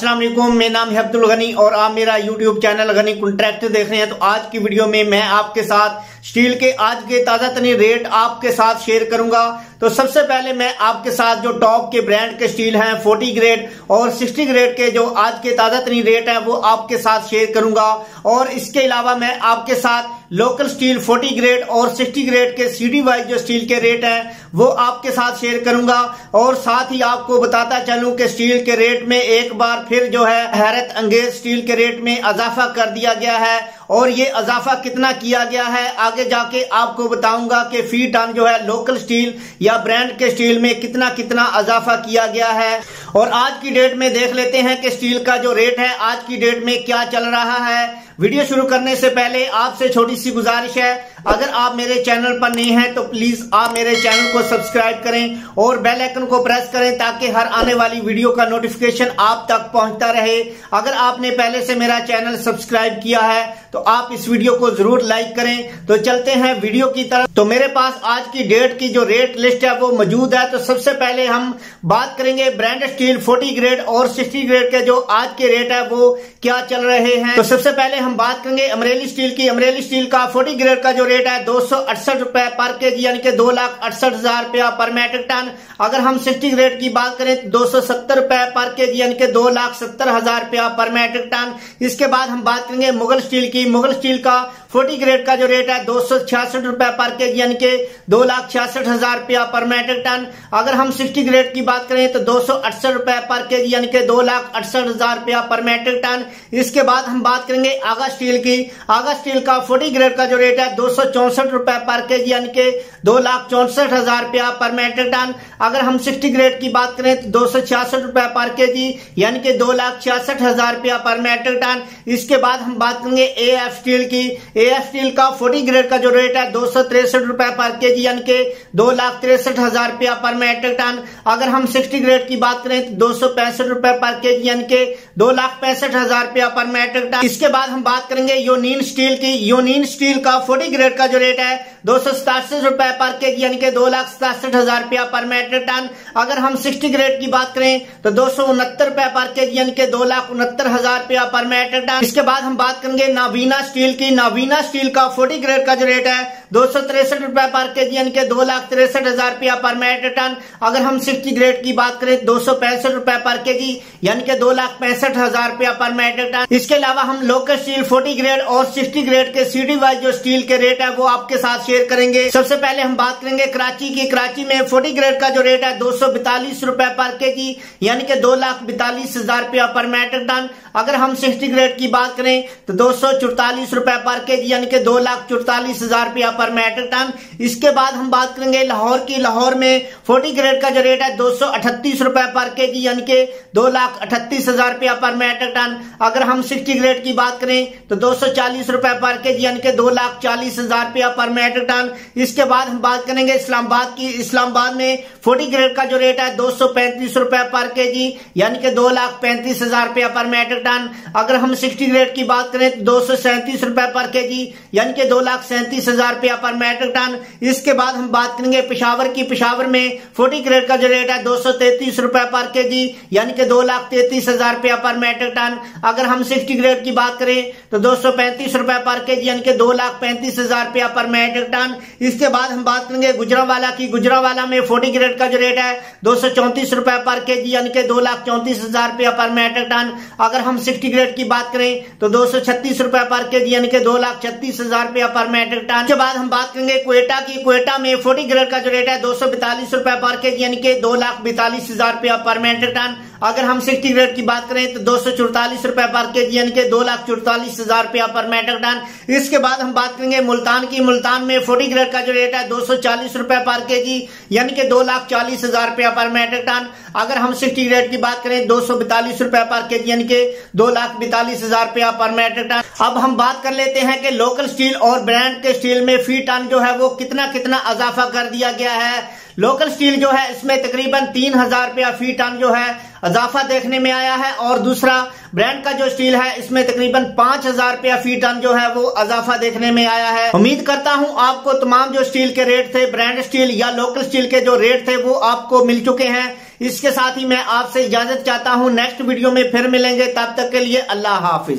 अस्सलाम वालेकुम, मेरा नाम है अब्दुल गनी और आप मेरा यूट्यूब चैनल गनी कॉन्ट्रैक्ट देख रहे हैं। तो आज की वीडियो में मैं आपके साथ स्टील के आज के ताजा तरीन रेट आपके साथ शेयर करूंगा। तो सबसे पहले मैं आपके साथ जो टॉप के ब्रांड के स्टील हैं 40 ग्रेड और 60 ग्रेड के जो आज के ताजा तरीन रेट हैं वो आपके साथ शेयर करूंगा। और इसके अलावा मैं आपके साथ लोकल स्टील 40 ग्रेड और 60 ग्रेड के सीडी वाइज जो स्टील के रेट हैं वो आपके साथ शेयर करूंगा। और साथ ही आपको बताता चलूं कि स्टील के रेट में एक बार फिर जो है हैरत अंगेज स्टील के रेट में इजाफा कर दिया गया है। और ये इजाफा कितना किया गया है आगे जाके आपको बताऊंगा कि फी टन जो है लोकल स्टील या ब्रांड के स्टील में कितना कितना इजाफा किया गया है। और आज की डेट में देख लेते हैं कि स्टील का जो रेट है आज की डेट में क्या चल रहा है। वीडियो शुरू करने से पहले आपसे छोटी सी गुजारिश है, अगर आप मेरे चैनल पर नए हैं तो प्लीज आप मेरे चैनल को सब्सक्राइब करें और बेल आइकन को प्रेस करें ताकि हर आने वाली वीडियो का नोटिफिकेशन आप तक पहुंचता रहे। अगर आपने पहले से मेरा चैनल सब्सक्राइब किया है तो आप इस वीडियो को जरूर लाइक करें। तो चलते हैं वीडियो की तरफ। तो मेरे पास आज की डेट की जो रेट लिस्ट है वो मौजूद है। तो सबसे पहले हम बात करेंगे ब्रांड स्टील 40 ग्रेड और 60 ग्रेड के जो आज के रेट है वो क्या चल रहे हैं। तो सबसे पहले हम बात करेंगे अमरेली स्टील की। अमरेली स्टील का 40 ग्रेड का जो रेट है 268 रुपए पर केजी यानी कि 2,68,000 रुपया पर मेट्रिक टन। अगर हम 60 ग्रेड की बात करें तो 270 रुपए पर केजी यानी कि 2,70,000 रुपया पर मेट्रिक टन। इसके बाद हम बात करेंगे मुगल स्टील की। मुगल स्टील का 40 ग्रेड का जो रेट है 266 रुपए पर केजी यानी कि 2,66,000 रुपया पर मेट्रिक टन। अगर हम 60 ग्रेड की बात करें तो 268 रुपए पर केजी यानी कि 2,68,000 रुपया पर मेट्रिक टन। इसके बाद हम बात करेंगे आगा स्टील की। आगा स्टील का 40 ग्रेड का जो रेट है 264 रुपए पर केजी यानी कि 2,64,000 रुपया पर मेट्रिक टन। अगर हम 60 ग्रेड की बात करें तो 266 रुपए पर केजी यानी कि 2,66,000 रुपया पर मेट्रिक टन। इसके बाद हम बात करेंगे ए एफ स्टील की। ए एफ स्टील का 40 ग्रेड का जो रेट है 263 रुपए पर केजी यानी कि 2,63,000 रुपया पर मेट्रिक टन। अगर हम 60 ग्रेड की बात करें तो 265 रुपए पर केजी यानी कि 2,65,000 रुपया पर मेट्रिक टन। इसके बाद हम बात करेंगे योनिन स्टील की। योनिन स्टील का 40 ग्रेड का जो रेट है 267 रुपए पर केजी यानी कि 2,67,000 रुपया पर मेट्रिक टन। अगर हम 60 ग्रेड की बात करें तो 269 रुपए पर केजी यानी कि 2,69,000 रुपया पर मेट्रिक टन। इसके बाद हम बात करेंगे नावीना स्टील की। नावीना स्टील का 40 ग्रेड का जो रेट है 263 रुपए पर केजी यानी कि 2,63,000 रुपया पर मेट्रिक टन। अगर हम 60 ग्रेड की बात करें 265 रुपए पर केजी यानी कि 2,65,000 रुपया पर मेट्रिक टन। इसके अलावा हम लोकल स्टील 40 ग्रेड और 60 ग्रेड के सीडी वाइज जो स्टील के रेट है वो आपके साथ शेयर करेंगे। सबसे पहले हम बात करेंगे कराची की। कराची में 40 ग्रेड का जो रेट है 242 रुपए पर केजी यानी कि 2,42,000 रुपया पर मेट्रिक टन। अगर हम 60 ग्रेड की बात करें तो 244 रुपए पर केजी यानी कि 2,44,000 रुपया पर मेट्रिक टन। इसके बाद हम बात करेंगे लाहौर की। लाहौर में 40 ग्रेड का जो रेट है 238 रुपए पर केजी यानी कि 2,38,000 रुपया पर मेट्रिक टन। अगर हम 60 ग्रेड की बात करें तो 240 रुपए पर केजी यानी कि 2,40,000 रुपया पर मेट्रिक टन। इसके बाद हम बात करेंगे इस्लामाबाद की। इस्लामाबाद में 40 ग्रेड का जो रेट है 235 रुपए पर केजी यानी कि 2,35,000 रुपया पर मेट्रिक टन। अगर हम 60 ग्रेड की बात करें तो 237 रुपए पर केजी यानी कि 2,37,000 रुपया पर मेट्रिक टन। इसके बाद हम बात करेंगे पेशावर की। पेशावर में 40 ग्रेड का जो रेट है 233 रुपए पर केजी यानी कि 2,33,000 रुपया पर मेट्रिक टन। अगर हम 60 ग्रेड की बात करें तो 235 रुपए पर केजी यानी कि 2,35,000 रुपया पर मेट्रिक टन। इसके बाद हम बात करेंगे गुजरावाला की। गुजरावाला में 40 ग्रेड का जो रेट है 234 रुपए पर केजी यानी कि 2,34,000 रुपया पर मेट्रिक टन। अगर हम 60 ग्रेड की बात करें तो 236 रुपए पर केजी यानी कि 2,36,000 रुपया पर मेट्रिक टन। इसके बाद हम बात करेंगे क्वेटा की। क्वेटा में 40 ग्रेड का जो रेट है 242 रुपए पर केजी यानी कि 2,42,000 रुपया पर मेट्रिक टन। अगर हम 60 ग्रेड की बात करें तो 244 रुपए पर केजी यानी कि 2,44,000 रुपया पर मेट्रिक टन। इसके बाद हम बात करेंगे मुल्तान की। मुल्तान में 40 ग्रेड का जो रेट है 240 रुपए पर केजी यानी कि 2,40,000 रुपया पर मेट्रिक टन। अगर हम 60 ग्रेड की बात करें 242 रुपए पर केजी यानी कि 2,42,000 रुपया पर मेट्रिक टन। अब हम बात कर लेते हैं कि लोकल स्टील और ब्रांड के स्टील में फी टन जो है वो कितना कितना इजाफा कर दिया गया है। लोकल स्टील जो है इसमें तकरीबन 3,000 रुपया फी टन जो है इजाफा देखने में आया है, और दूसरा ब्रांड का जो स्टील है इसमें तकरीबन 5,000 रुपया फी टन जो है वो इजाफा देखने में आया है। उम्मीद करता हूँ आपको तमाम जो स्टील के रेट थे, ब्रांड स्टील या लोकल स्टील के जो रेट थे वो आपको मिल चुके हैं। इसके साथ ही मैं आपसे इजाजत चाहता हूँ, नेक्स्ट वीडियो में फिर मिलेंगे, तब तक के लिए अल्लाह हाफिज।